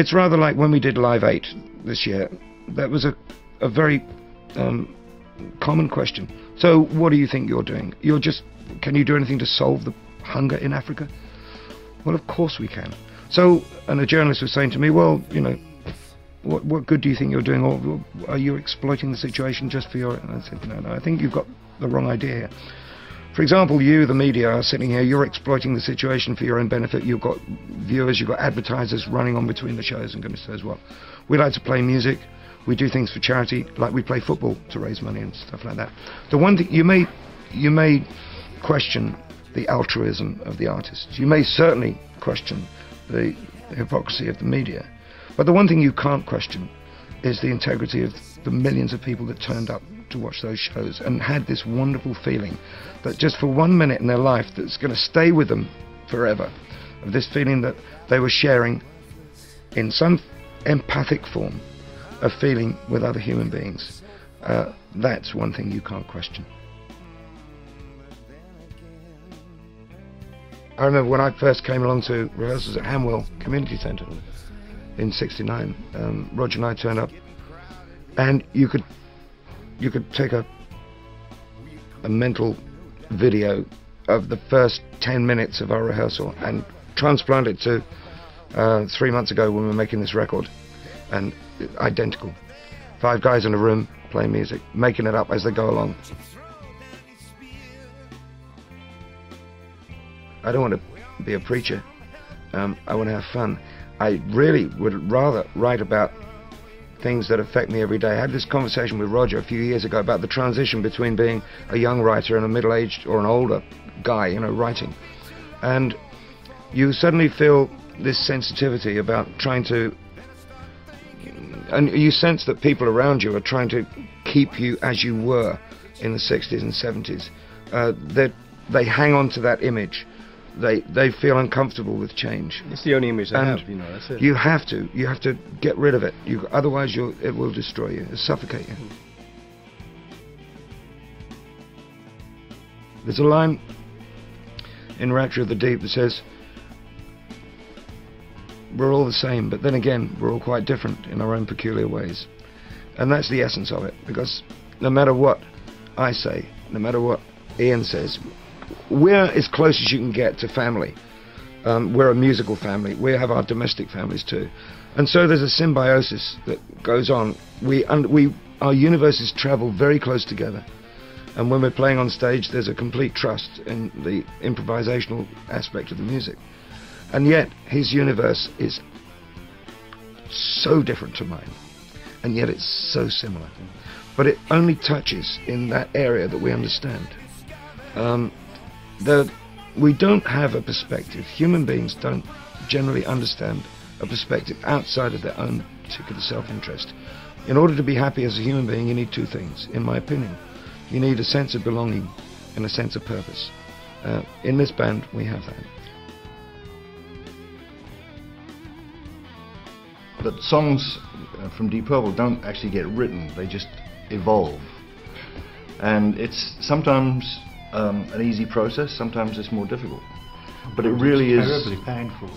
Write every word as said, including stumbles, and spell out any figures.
It's rather like when we did Live eight this year. That was a, a very um, common question. So what do you think you're doing? You're just, can you do anything to solve the hunger in Africa? Well, of course we can. So, and a journalist was saying to me, well, you know, what, what good do you think you're doing? Or are you exploiting the situation just for your... And I said, no, no, I think you've got the wrong idea here. For example, you, the media, are sitting here, you're exploiting the situation for your own benefit. You've got viewers, you've got advertisers running on between the shows and goodness knows what. We like to play music, we do things for charity, like we play football to raise money and stuff like that. The one thing, you may, you may question the altruism of the artists. You may certainly question the hypocrisy of the media. But the one thing you can't question is the integrity of the millions of people that turned up to watch those shows and had this wonderful feeling that just for one minute in their life that's going to stay with them forever, of this feeling that they were sharing in some empathic form of feeling with other human beings. Uh, that's one thing you can't question. I remember when I first came along to rehearsals at Hamwell Community Centre in sixty-nine, um, Roger and I turned up, and you could you could take a a mental video of the first ten minutes of our rehearsal and transplant it to uh, three months ago when we were making this record, and identical. Five guys in a room playing music, making it up as they go along. I don't want to be a preacher, um, I want to have fun. I really would rather write about things that affect me every day. I had this conversation with Roger a few years ago about the transition between being a young writer and a middle-aged or an older guy, you know, writing. And you suddenly feel this sensitivity about trying to... And you sense that people around you are trying to keep you as you were in the sixties and seventies. Uh, they they hang on to that image. They they feel uncomfortable with change. It's the only image they and have, you know. That's it. You have to. You have to get rid of it. You, otherwise, you'll, it will destroy you. It'll suffocate you. There's a line in Rapture of the Deep that says, "We're all the same, but then again, we're all quite different in our own peculiar ways," and that's the essence of it. Because no matter what I say, no matter what Ian says, we're as close as you can get to family. Um, we're a musical family. We have our domestic families too. And so there's a symbiosis that goes on. We, and we, our universes travel very close together. And when we're playing on stage, there's a complete trust in the improvisational aspect of the music. And yet, his universe is so different to mine. And yet it's so similar. But it only touches in that area that we understand. Um, That we don't have a perspective. Human beings don't generally understand a perspective outside of their own particular self-interest. In order to be happy as a human being, you need two things, in my opinion. You need a sense of belonging and a sense of purpose. Uh, in this band, we have that. The songs from Deep Purple don't actually get written, they just evolve. And it's sometimes Um, an easy process, sometimes it's more difficult. But it really is terribly painful.